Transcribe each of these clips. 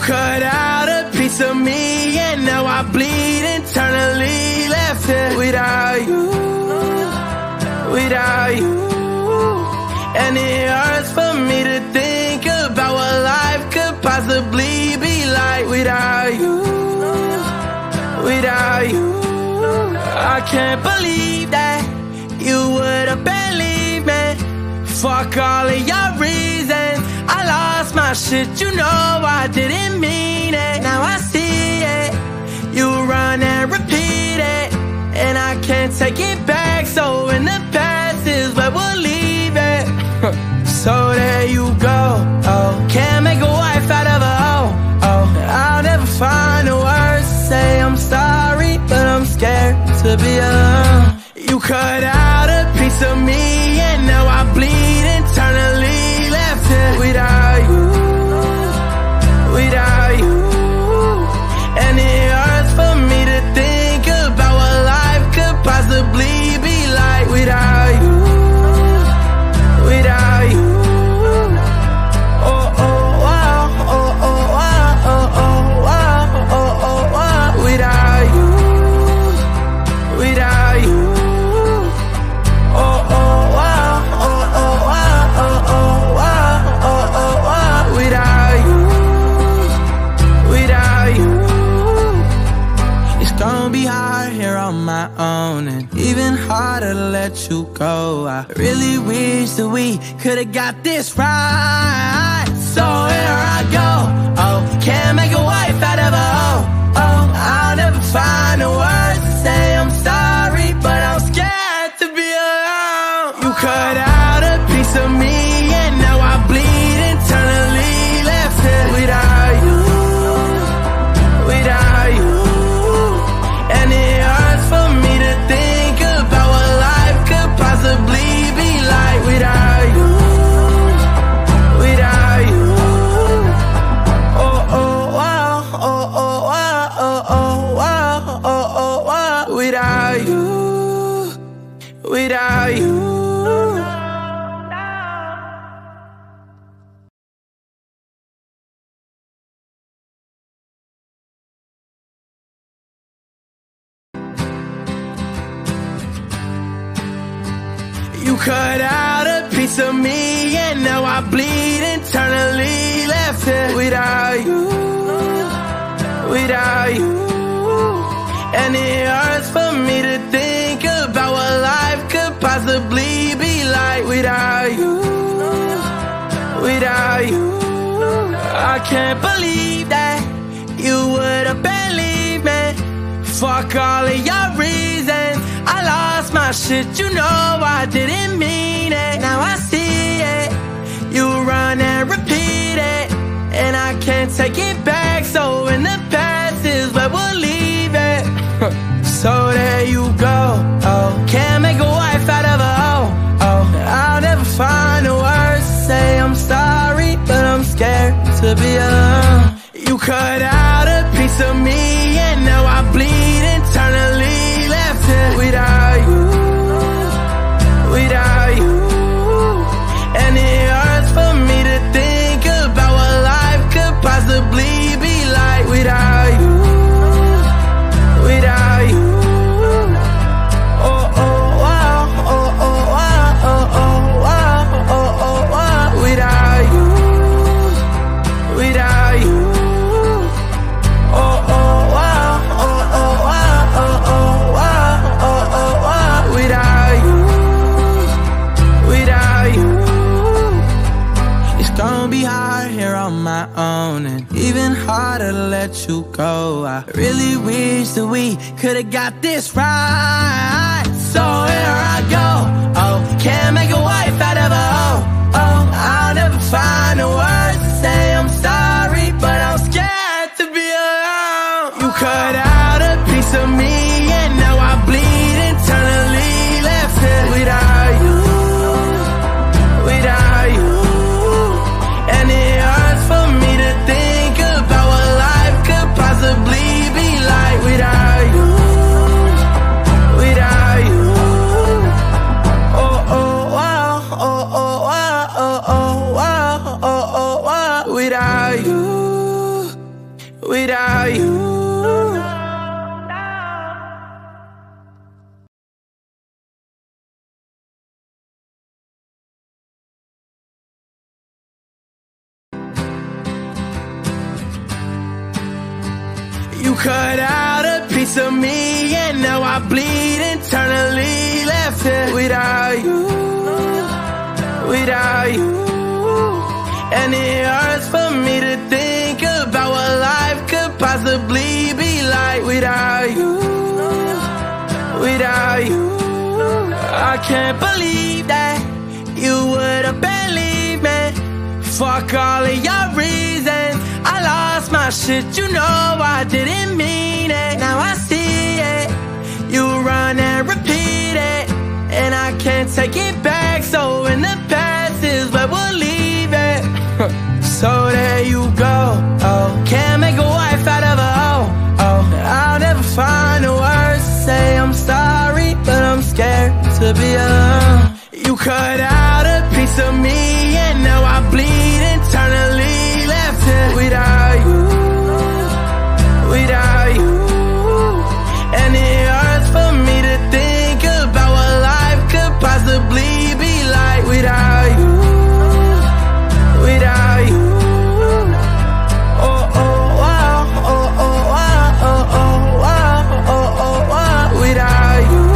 cut out a piece of me, and now I bleed internally, left here without you, without you. And it hurts for me to think about what life could possibly be like without you, without you. I can't believe that you would've believed me. Fuck all of your reasons, I lost my shit, you know I didn't mean it. Now I see it, you run and repeat it, and I can't take it back, so in the past is where we'll leave it. So there you go, oh, can't make a wife out of a hoe, oh, I'll never find the words to say I'm sorry, but I'm scared to be alone. You cut out a piece of me, and now I bleed internally, left here without you, and it hurts for me to think about what life could possibly be like without you, without you. Oh, oh, wow, oh, oh, wow, oh, oh, wow, oh, oh, wow, without you, without you. And even harder to let you go. I really wish that we could've got this right. So here I go, oh, can't make a wife out of a hoe, oh, I'll never find the words to say I'm sorry, but I'm scared to be alone. You cut out a piece of me, and now I bleed internally, left here without you, without you. And it hurts for me to think about what life could possibly be like without you, without you. Oh, oh, wow, oh, oh, wow, oh, oh, wow, oh, oh, wow, without you, without you. Cut out a piece of me, and now I bleed internally, left here without you, without you. And it hurts for me to think about what life could possibly be like without you, without you. I can't believe that you would've believed me. Fuck all of your reasons, I lost my shit, you know I didn't mean it. Now I see it, you run and repeat it, and I can't take it back, so in the past is where we'll leave it. So there you go, oh, can't make a wife out of a hoe, oh, I'll never find the words to say I'm sorry, but I'm scared to be alone. You cut out a piece of me, and now I bleed internally, without you, without you. And it hurts for me to think about what life could possibly be like without you, without you. Oh, oh, wow, oh, oh, wow, oh, oh, wow, oh, oh, wow, without you, without you. Oh, oh, wow, oh, oh, wow, oh, oh. And even harder to let you go. I really wish that we could've got this right. So here I go, oh, can't make a wife out of a hoe, oh, I'll never find the words to say I'm sorry, but I'm scared to be alone. You cut out a piece of me, and now I bleed internally, left here without you, without you. And it hurts for me to think about what life could possibly be like without you, without you. Oh, oh, wow, oh, oh, wow. without you. You cut out a piece of me, and now I bleed internally. Left it without you, and it hurts for me to think about what life could possibly be like without you. I can't believe that you would've been leaving. Fuck all of your reasons. I lost my shit, you know I didn't mean it. Now I see it, you run and repeat it, and I can't take it back. So in the past is where we'll leave it. So there you go, oh. Can't make a wife out of a hoe, oh. I'll never find the words to say I'm sorry, but I'm scared to be alone. You cut out a piece of me, and now I bleed internally. Without you, and it hurts for me to think about what life could possibly be like without you, oh oh wow, oh oh wow, oh oh wow, oh oh wow, without you,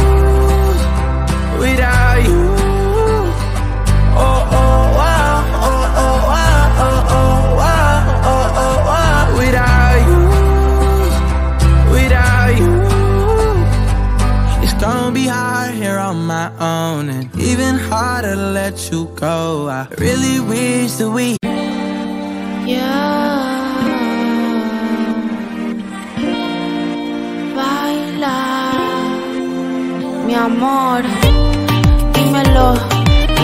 oh oh wow, oh oh wow, oh oh. My own, and even harder to let you go. I really wish that we, yeah, baila, mi amor, dímelo,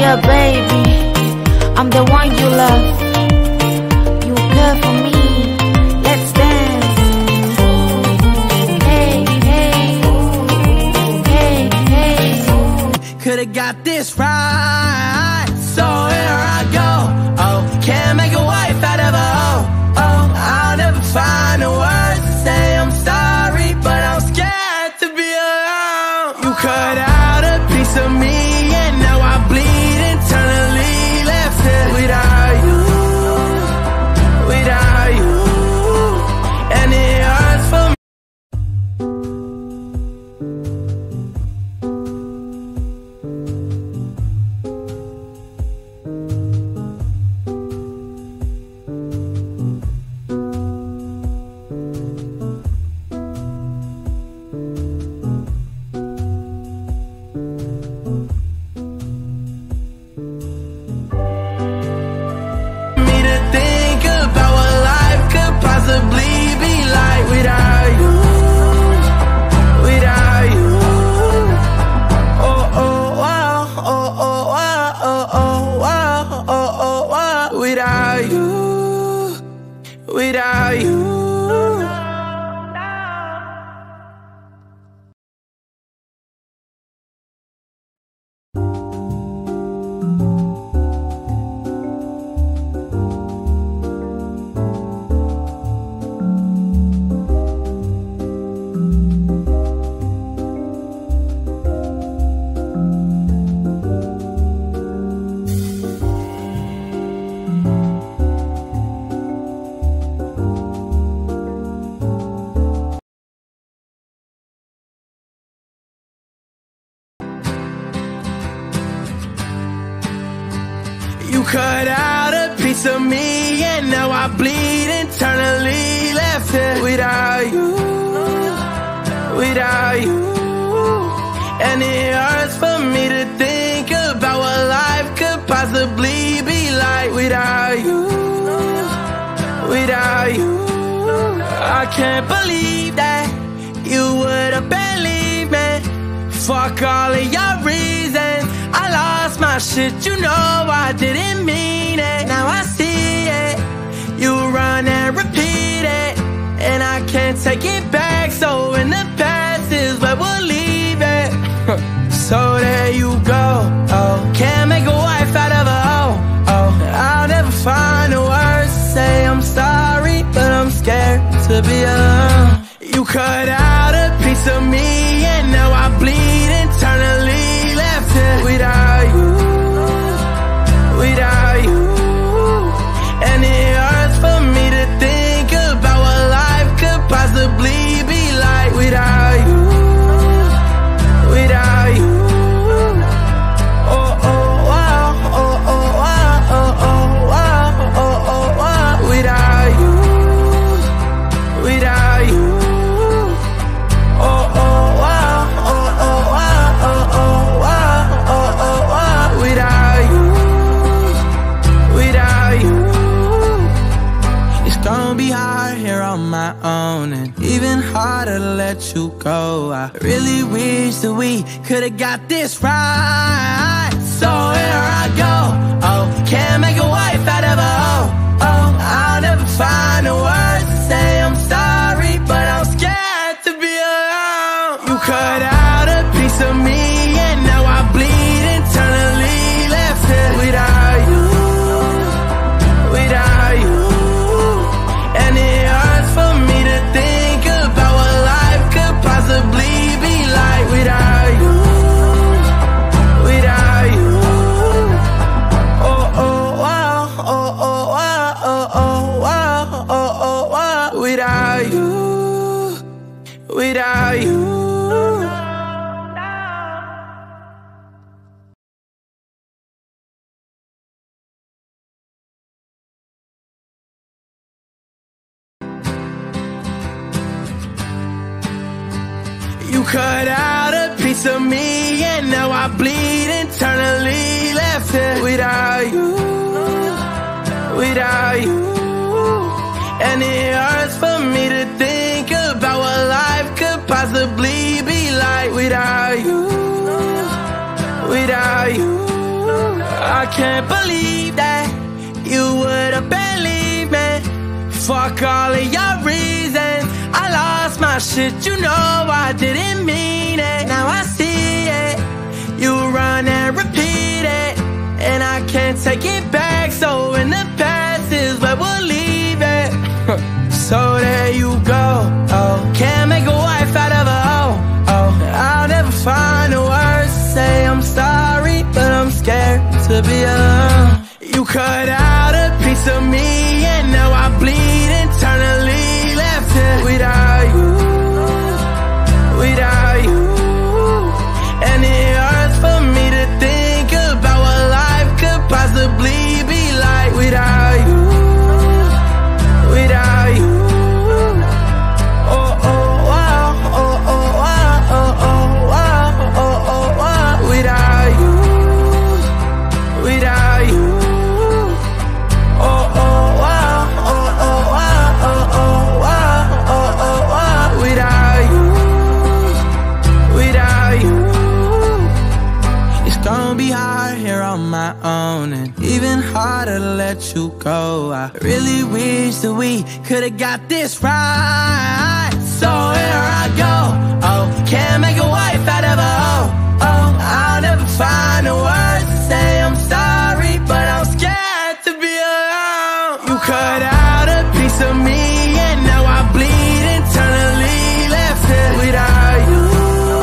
yeah baby, I'm the one you love, you care for me, let's dance. Could've got this right, so here I go, oh. Can't make a wife out of a hoe, oh. I'll never find the words to say I'm sorry, but I'm scared to be alone. You cut out a piece of me, and now I bleed internally. Left it without you, and it hurts for me. You cut out a piece of me, and now I bleed internally. Left it without you, and it hurts for me to think about what life could possibly be like without you. I can't believe that you would've been leaving. Fuck all of your reasons. I lost my shit, you know I didn't mean it. Now I see it, you run and repeat it, and I can't take it back. So in the past is where we'll leave it. So there you go, oh. Can't make a wife out of a hoe, oh. I'll never find the words to say I'm sorry, but I'm scared to be cut out a piece of me, and now I bleed internally. Left here without you, and it hurts for me to think about what life could possibly be like without you. Harder to let you go. I really wish that we could've got this right. So here I go. Oh, can't make a wife out of a hoe. Oh, I'll never find the words to say I'm sorry, but I'm scared to be alone. You cut out a piece of me, and now I bleed internally. Left here without you, and it hurts for me to think possibly be like without you, without you. Oh oh oh oh oh oh oh oh oh, without you, without you. Cut out a piece of me, and now I bleed internally. Left here without you, and it hurts for me to think about what life could possibly be like without you. I can't believe that you would have believed me. Fuck all of your reasons. I lost my shit, you know I didn't mean it. Now I see it, you run and repeat it, and I can't take it back. So in the past is where we'll leave it. So there you go. Oh, can't make a wife out of a hoe. Oh, I'll never find the words to say I'm sorry, but I'm scared to be alone. You cut out a piece of me, and now I bleed internally. Without you, and it hurts for me to think about what life could possibly be like without you, oh oh wow, oh oh wow, oh oh wow, oh oh wow, without you, oh oh. And even harder to let you go. I really wish that we could've got this right. So here I go. Oh, can't make a wife out of a hoe. Oh, I'll never find the words to say I'm sorry, but I'm scared to be alone. You cut out a piece of me, and now I bleed internally. Left here without you, and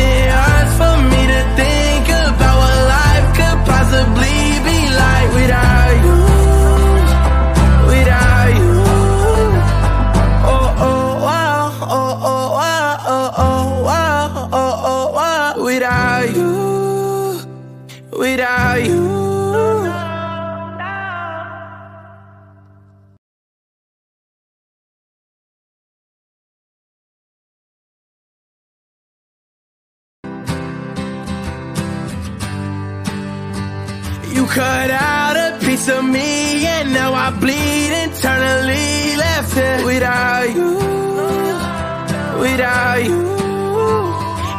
it hurts for me to think about what life could possibly be like without you, oh oh wow, oh oh wow, oh oh wow, oh oh wow, without you. Cut out a piece of me, and now I bleed internally. Left here without you,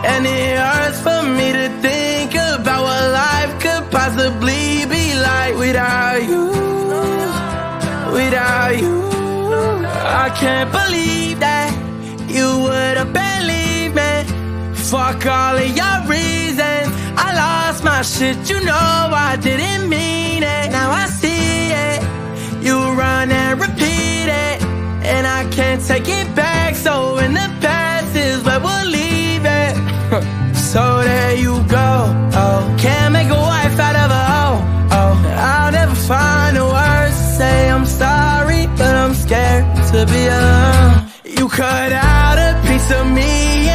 and it hurts for me to think about what life could possibly be like without you. I can't believe that you would have believed me. Fuck all of your reasons. I lost my shit, you know I didn't mean it. Now I see it, you run and repeat it, and I can't take it back. So in the past is where we'll leave it. So there you go. Oh, can't make a wife out of a hoe. Oh, I'll never find the words to say I'm sorry, but I'm scared to be alone. You cut out a piece of me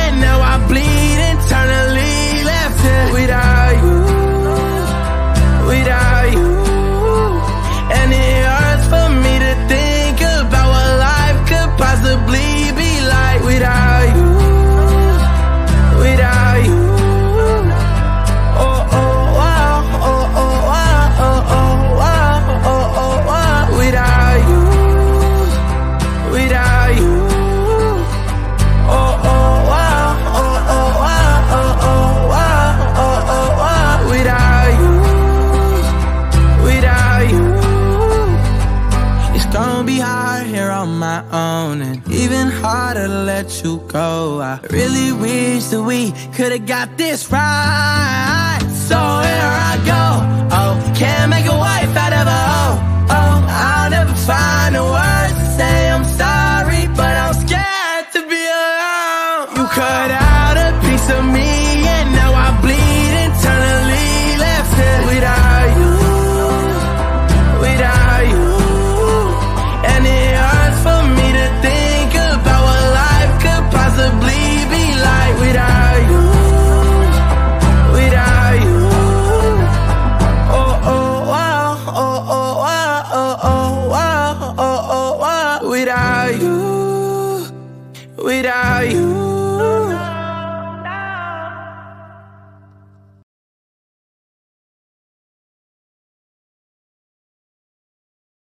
and now I bleed internally. Left it without you, without you. And it hurts for me to think about what life could possibly be like without you, without you. Oh, oh, wow, oh, oh, wow, oh, oh, wow, oh, oh, wow. Without you, without you. Oh, oh, wow, oh, oh, wow, oh, oh, wow, oh, oh, wow. Without you, without you. It's gonna be hard here on my own, and even harder to let you go. I really wish that we could've got this right. So here I go. Oh, can't make a wife out of a hoe. Oh, I'll never find the words to say I'm sorry, but I'm scared to be alone. You cut out a piece of me and now I bleed internally. Left it without you, without you. And it hurts for me to think about what life could possibly be like without you, without you. Oh, oh, wow, oh, oh, wow, oh, oh, wow, oh, oh, wow. Without you, without you. You cut out a piece of me and now I bleed internally. Left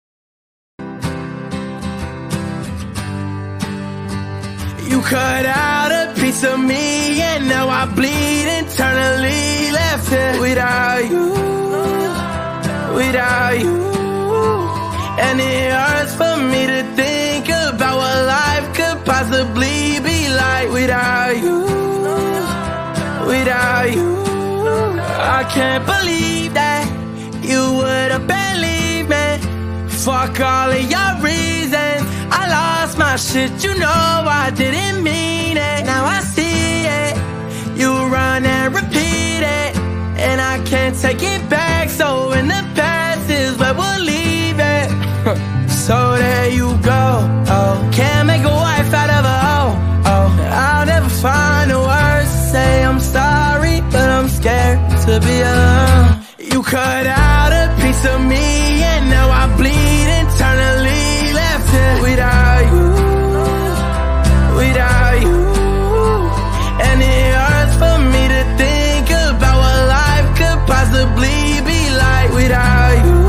it without you, without you. And it hurts for me to think about what life could possibly be like without you, without you. I can't believe that you would've believed me. Fuck all of your reasons, I lost my shit, you know I didn't mean it. Now I see it, you run and repeat it, and I can't take it back. So in the past is where we'll leave it. So there you go. Oh, can't make a wife out of a hoe. Oh, I'll never find the words to say I'm sorry, but I'm scared to be alone. You cut out a piece of me and now I bleed internally. Left it without you, without you. And it hurts for me to think about what life could possibly be like without you,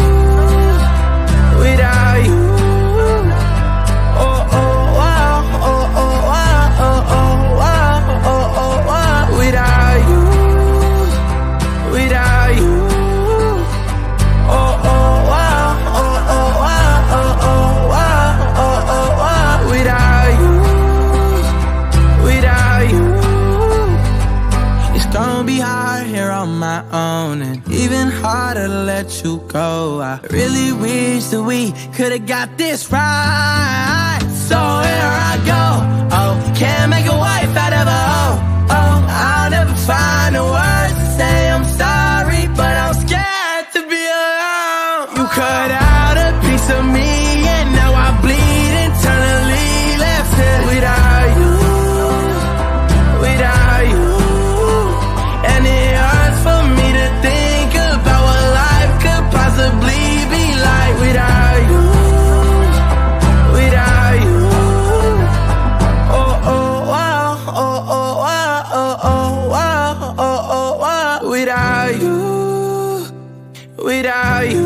without you. Oh, oh, wow, oh, oh, wow, oh, oh, wow, oh, oh, wow. Without you, without you. Oh, oh, wow, oh, oh, wow, oh, oh, wow, oh, oh, wow. Without you, without you. It's gonna be hard here on my own, and even harder to let you go. I really wish that we could've got this right. So here I go. Oh, can't make a wife out of a hoe. Oh, I'll never find the words to say I'm sorry, but I'm scared to be alone. You cut out a piece of me and now I bleed internally. Left it without you, without you. And it hurts for me to think about what life could possibly be like without you, without you. Oh, oh, wow, oh, oh, wow, oh, oh, wow, oh, oh, wow. Without you, without you.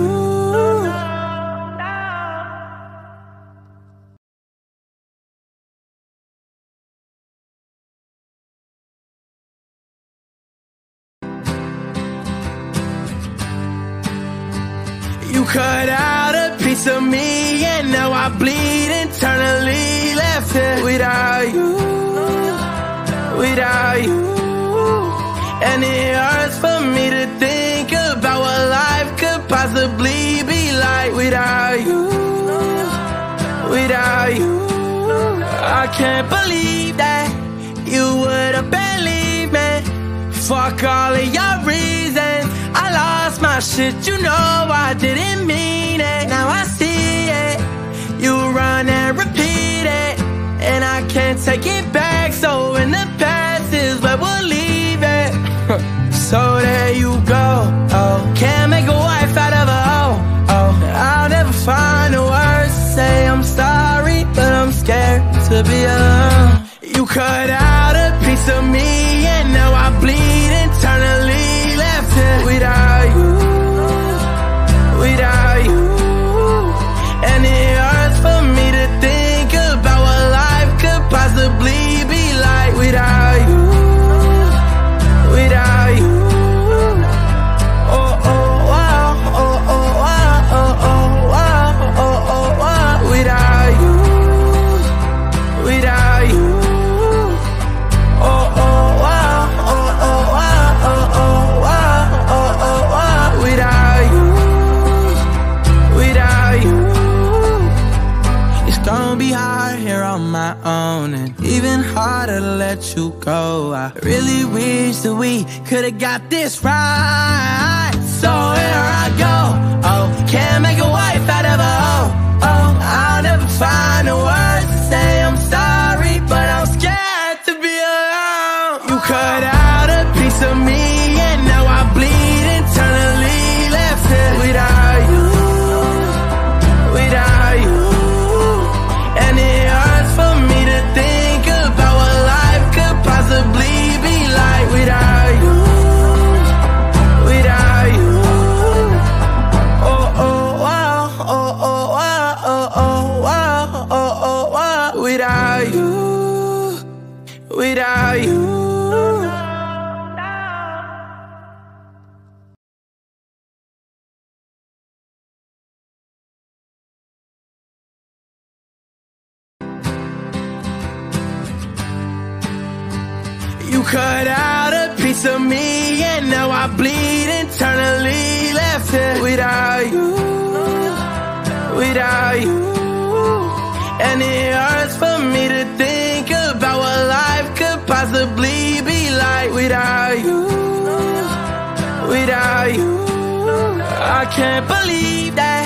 Cut out a piece of me and now I bleed internally. Left it without you, without you. And it hurts for me to think about what life could possibly be like without you, without you. I can't believe that you would've believed me. Fuck all of your reasons, I lost my shit, you know I didn't mean it. Now I see it, you run and repeat it, and I can't take it back, so in the past is where we'll leave it. So there you go, oh, can't make a wife out of a hoe, oh, I'll never find the words to say I'm sorry, but I'm scared to be alone. You cut out a piece of me and now I bleed internally, left here without you, and it hurts for me to think about what life could possibly be like without you, without you. Oh, oh, wow, oh, oh, wow, oh, oh, wow, oh, oh, wow, without you, without you. And even harder to let you go. I really wish that we could've got this right. So here I go, oh, can't make a wife out of a hoe, oh, I'll never find the words to say I'm sorry, but I'm scared to be alone. You cut out a piece of me and now I bleed internally, left it without you, without you. And it possibly be like without you, without you. Oh, oh, wow, oh, oh, wow, oh, oh, wow, oh, oh, wow, without you, without you. Cut out a piece of me and now I bleed internally, left here without you, and it hurts for me to think about what life could possibly be like without you, without you. I can't believe that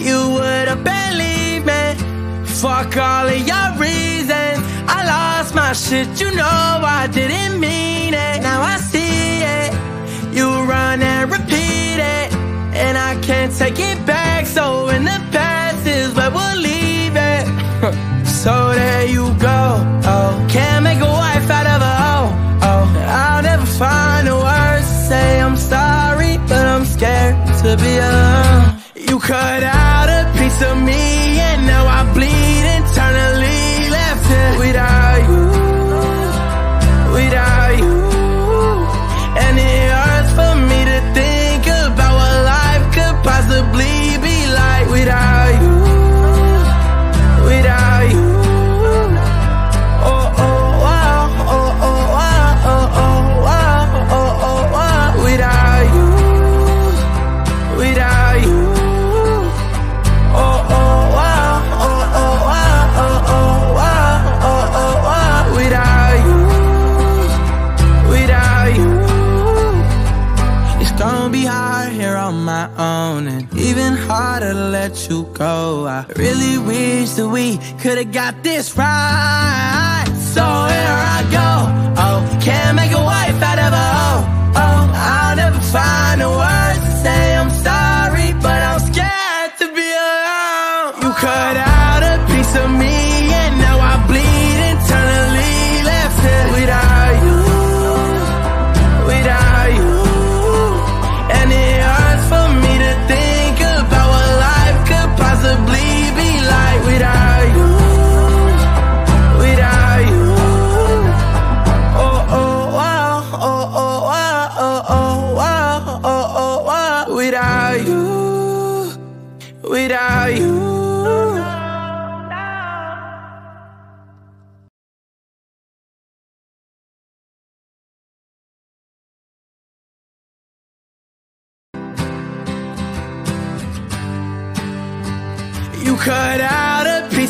you would've believed me. Fuck all of your reasons, I lost my shit, you know I didn't mean it. Now I see it, you run and repeat it, and I can't take it back, so in the past is where we'll leave it. So there you go, oh, can't make a wife out of a hoe, oh, I'll never find the words to say I'm sorry, but I'm scared to be alone. You cut out a piece of me and now I bleed internally, left here without you, and it hurts for me to think about what life could possibly be like without you, without you. Oh, oh, wow, oh, oh, wow, oh, oh, wow, oh, oh, wow, without you, without you. Oh, oh, wow, oh, oh, wow, oh, oh, wow, oh, oh, wow, without you, without you. It's gonna be hard here on my own, and even harder to let you go. I really wish that we could've got this right. So here I go, oh, can't make a wife out of a hoe, oh, I'll never find the words to say I'm sorry, but I'm scared to be alone. You cut out a piece of me and now I bleed internally, left here without you, and it hurts for me to think about what life could possibly be like without you, without you. Oh, oh, wow, oh, oh, wow, oh, oh, wow, oh, oh, wow, without you, without you.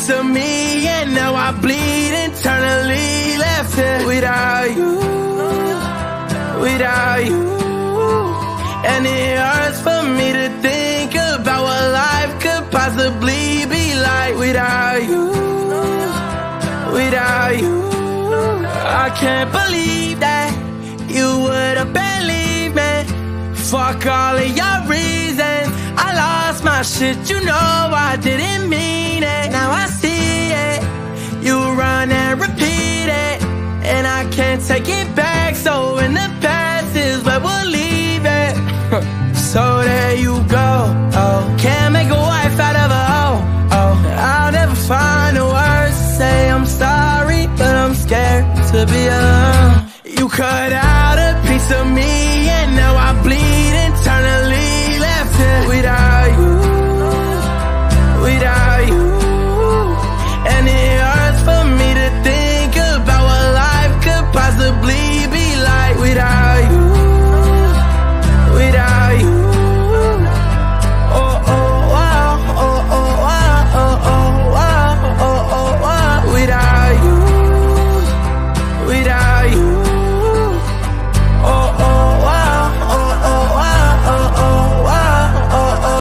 to me, and now I bleed internally, left here without you, and it hurts for me to think about what life could possibly be like without you. I can't believe that you would've been leaving. Fuck all of your reasons, I lost my shit, you know I didn't mean it. Now I see it, you run and repeat it, and I can't take it back, so in the past is where we'll leave it. So there you go, oh, can't make a wife out of a hoe, oh. I'll never find the words to say I'm sorry, but I'm scared to be alone. You could have